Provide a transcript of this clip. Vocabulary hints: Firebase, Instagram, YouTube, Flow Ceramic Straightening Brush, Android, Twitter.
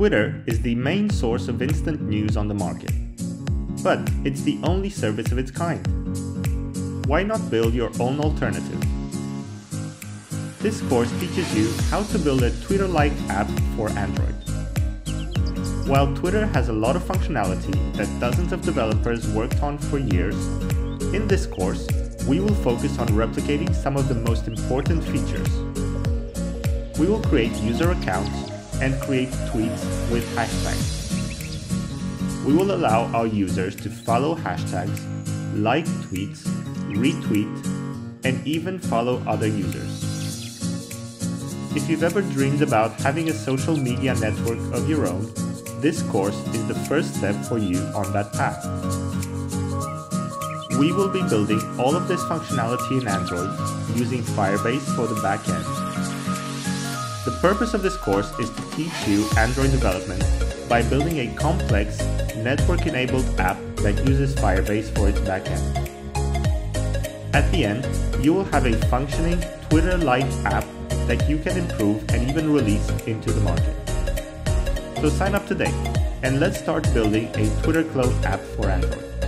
Twitter is the main source of instant news on the market, but it's the only service of its kind. Why not build your own alternative? This course teaches you how to build a Twitter-like app for Android. While Twitter has a lot of functionality that dozens of developers worked on for years, in this course, we will focus on replicating some of the most important features. We will create user accounts and create tweets with hashtags. We will allow our users to follow hashtags, like tweets, retweet, and even follow other users. If you've ever dreamed about having a social media network of your own, this course is the first step for you on that path. We will be building all of this functionality in Android using Firebase for the backend. The purpose of this course is to teach you Android development by building a complex, network-enabled app that uses Firebase for its backend. At the end, you will have a functioning Twitter-like app that you can improve and even release into the market. So sign up today and let's start building a Twitter clone app for Android.